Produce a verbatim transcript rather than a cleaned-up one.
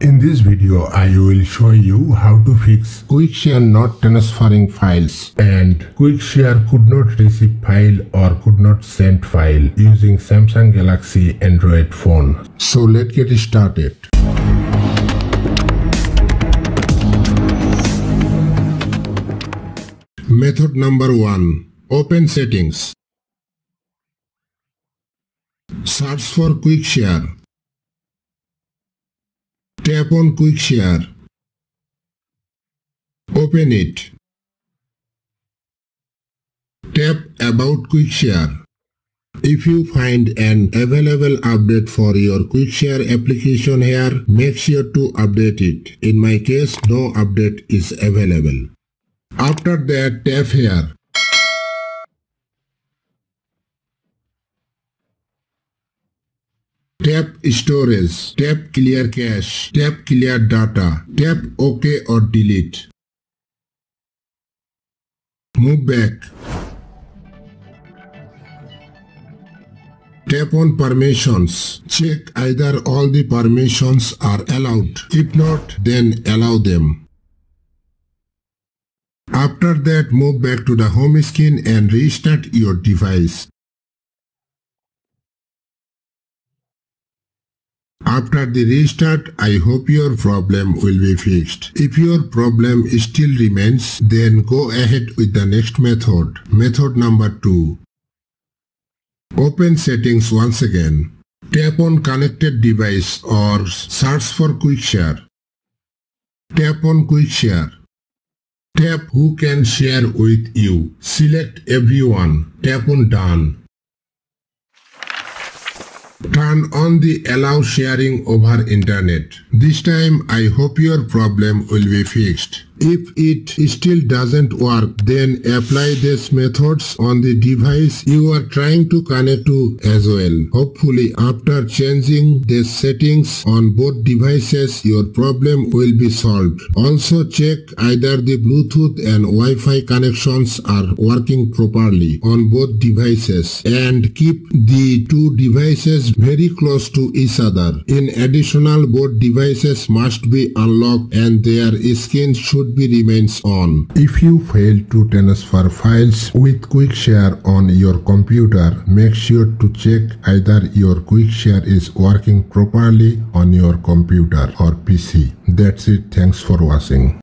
In this video, I will show you how to fix Quick Share not transferring files and Quick Share could not receive file or could not send file using Samsung Galaxy Android phone. So let's get started. Method number one. Open settings. Search for Quick Share. Tap on Quick Share. Open it. Tap About Quick Share. If you find an available update for your Quick Share application here, make sure to update it. In my case, no update is available. After that, tap here. Tap Storage, tap Clear Cache, tap Clear Data, tap OK or Delete. Move back. Tap on Permissions. Check either all the permissions are allowed. If not, then allow them. After that, move back to the home screen and restart your device. After the restart, I hope your problem will be fixed. If your problem still remains, then go ahead with the next method. Method number two. Open settings once again. Tap on Connected Device or search for Quick Share. Tap on Quick Share. Tap Who Can Share With You. Select Everyone. Tap on Done. Turn on the Allow Sharing Over Internet. This time I hope your problem will be fixed. If it still doesn't work, then apply these methods on the device you are trying to connect to as well. Hopefully after changing the settings on both devices, your problem will be solved. Also check either the Bluetooth and Wi-Fi connections are working properly on both devices and keep the two devices very close to each other. In addition, both devices must be unlocked and their screen should be remains on. If you fail to transfer files with Quick Share on your computer, make sure to check either your Quick Share is working properly on your computer or P C. That's it. Thanks for watching.